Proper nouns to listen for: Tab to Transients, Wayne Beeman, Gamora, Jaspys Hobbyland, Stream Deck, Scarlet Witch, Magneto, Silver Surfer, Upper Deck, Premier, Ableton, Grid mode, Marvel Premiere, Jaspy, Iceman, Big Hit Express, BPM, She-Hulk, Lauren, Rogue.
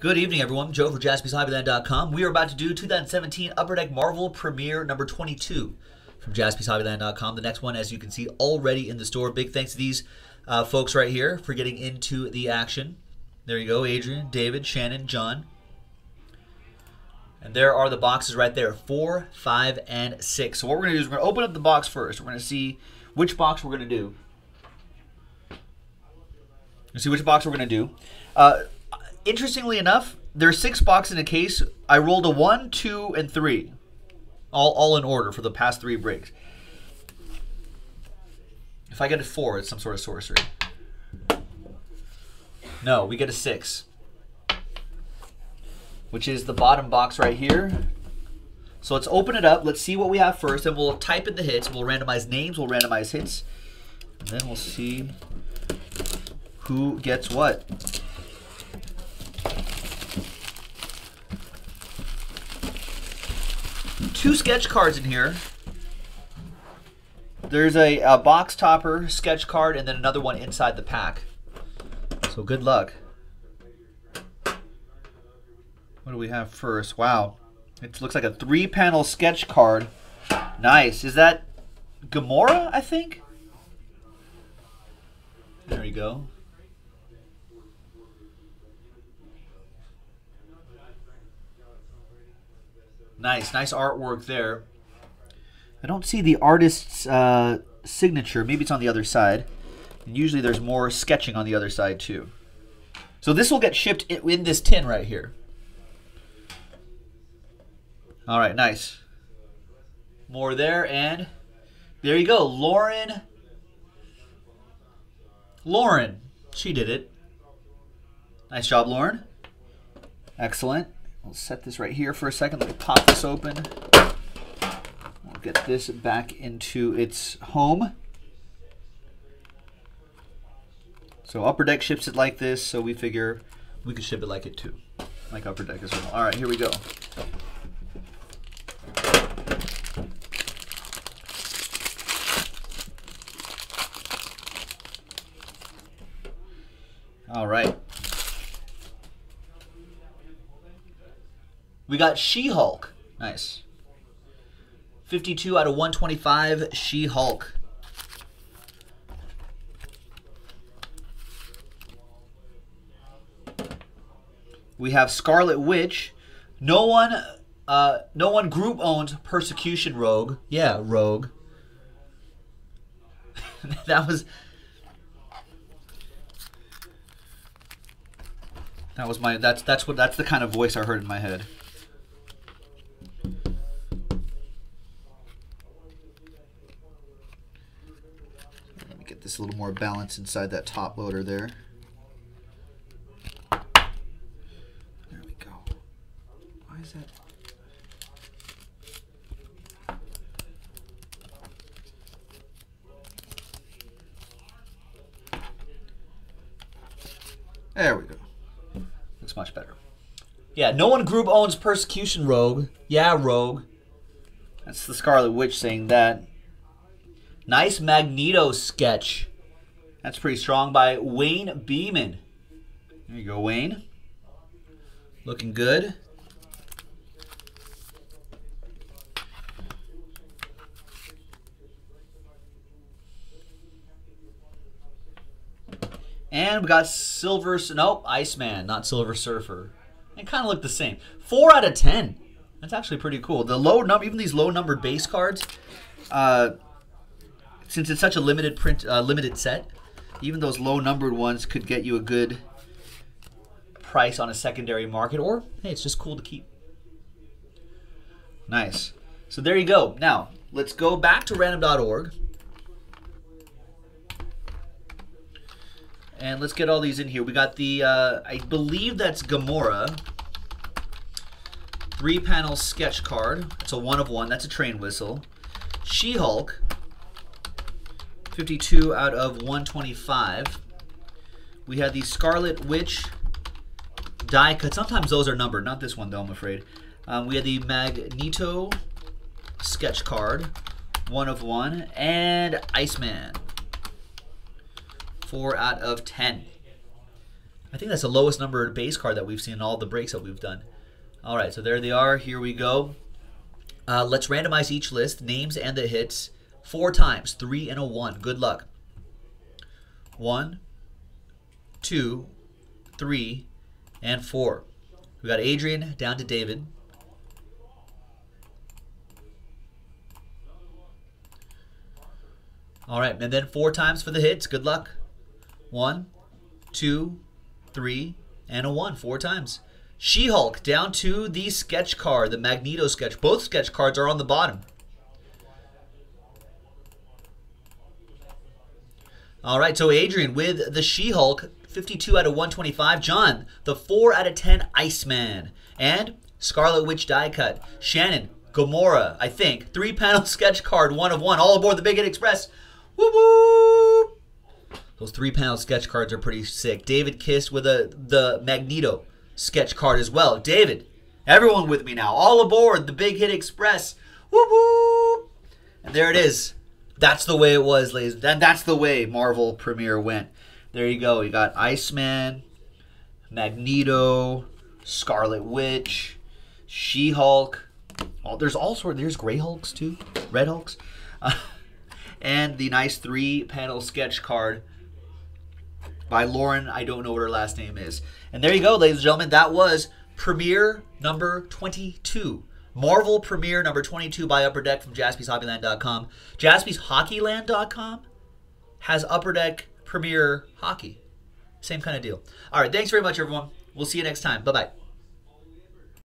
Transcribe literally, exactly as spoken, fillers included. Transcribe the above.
Good evening, everyone. Joe for Jaspys Hobbyland dot com. We are about to do twenty seventeen Upper Deck Marvel Premiere number twenty-two from Jaspys Hobbyland dot com. The next one, as you can see, already in the store. Big thanks to these uh, folks right here for getting into the action. There you go, Adrian, David, Shannon, John. And there are the boxes right there, four, five, and six. So what we're going to do is we're going to open up the box first. We're going to see which box we're going to do. We'll see which box we're going to do. Uh, interestingly enough, there's six boxes in a case. I rolled a one, two, and three. All, all in order for the past three breaks. If I get a four, it's some sort of sorcery. No, we get a six, which is the bottom box right here. So let's open it up. Let's see what we have first, and we'll type in the hits. We'll randomize names. We'll randomize hits. And then we'll see who gets what. Two sketch cards in here. There's a, a box topper sketch card and then another one inside the pack. So good luck. What do we have first? Wow. It looks like a three-panel sketch card. Nice. Is that Gamora, I think? There you go. Nice. Nice artwork there. I don't see the artist's uh, signature. Maybe it's on the other side. And usually there's more sketching on the other side, too. So this will get shipped in this tin right here. All right, nice. More there, and there you go. Lauren. Lauren. She did it. Nice job, Lauren. Excellent. We'll set this right here for a second. Let me pop this open. We'll get this back into its home. So Upper Deck ships it like this, so we figure we could ship it like it, too. Like Upper Deck as well. All right, here we go. All right. We got She-Hulk. Nice. fifty-two out of one twenty-five, She-Hulk. We have Scarlet Witch. No one uh, no one group owns Persecution Rogue. Yeah, Rogue. That was... That was my that's that's what that's the kind of voice I heard in my head. Let me get this a little more balance inside that top loader there. There we go. Why is that? There we go. Looks much better. Yeah, no one group owns Persecution Rogue. Yeah, Rogue. That's the Scarlet Witch saying that. Nice Magneto sketch. That's pretty strong by Wayne Beeman. There you go, Wayne. Looking good. And we got Silver, nope, Iceman, not Silver Surfer. It kind of looked the same. four out of ten. That's actually pretty cool. The low number, even these low-numbered base cards, uh, since it's such a limited print, uh, limited set, even those low-numbered ones could get you a good price on a secondary market, or, hey, it's just cool to keep. Nice. So there you go. Now, let's go back to random dot org. And let's get all these in here. We got the, uh, I believe that's Gamora. Three-panel sketch card. It's a one of one. That's a train whistle. She-Hulk. fifty-two out of one twenty-five. We had the Scarlet Witch die cut. Sometimes those are numbered. Not this one, though, I'm afraid. Um, we had the Magneto sketch card. One of one. And Iceman. Four out of ten. I think that's the lowest number base card that we've seen in all the breaks that we've done. All right, so there they are. Here we go. Uh, let's randomize each list, names and the hits, four times, three and a one. Good luck. One, two, three, and four. We got Adrian down to David. All right, and then four times for the hits. Good luck. One, two, three, and a one. Four times. She-Hulk down to the sketch card, the Magneto sketch. Both sketch cards are on the bottom. All right, so Adrian with the She-Hulk, fifty-two out of one twenty-five. John, the four out of ten Iceman. And Scarlet Witch die cut. Shannon, Gamora, I think. Three-panel sketch card, one of one. All aboard the Big Hit Express. Woo-woo! Those three-panel sketch cards are pretty sick. David Kiss with a, the Magneto sketch card as well. David, everyone with me now. All aboard the Big Hit Express. Woo-woo! And there it is. That's the way it was, ladies. And that's the way Marvel Premiere went. There you go. You got Iceman, Magneto, Scarlet Witch, She-Hulk. Oh, there's all sorts. There's Gray Hulks too. Red Hulks. Uh, and the nice three-panel sketch card by Lauren. I don't know what her last name is. And there you go, ladies and gentlemen. That was Premiere number twenty-two. Marvel Premiere number twenty-two by Upper Deck from Jaspys Hobbyland dot com. Jaspys Hockeyland dot com has Upper Deck Premiere Hockey. Same kind of deal. All right, thanks very much, everyone. We'll see you next time. Bye-bye.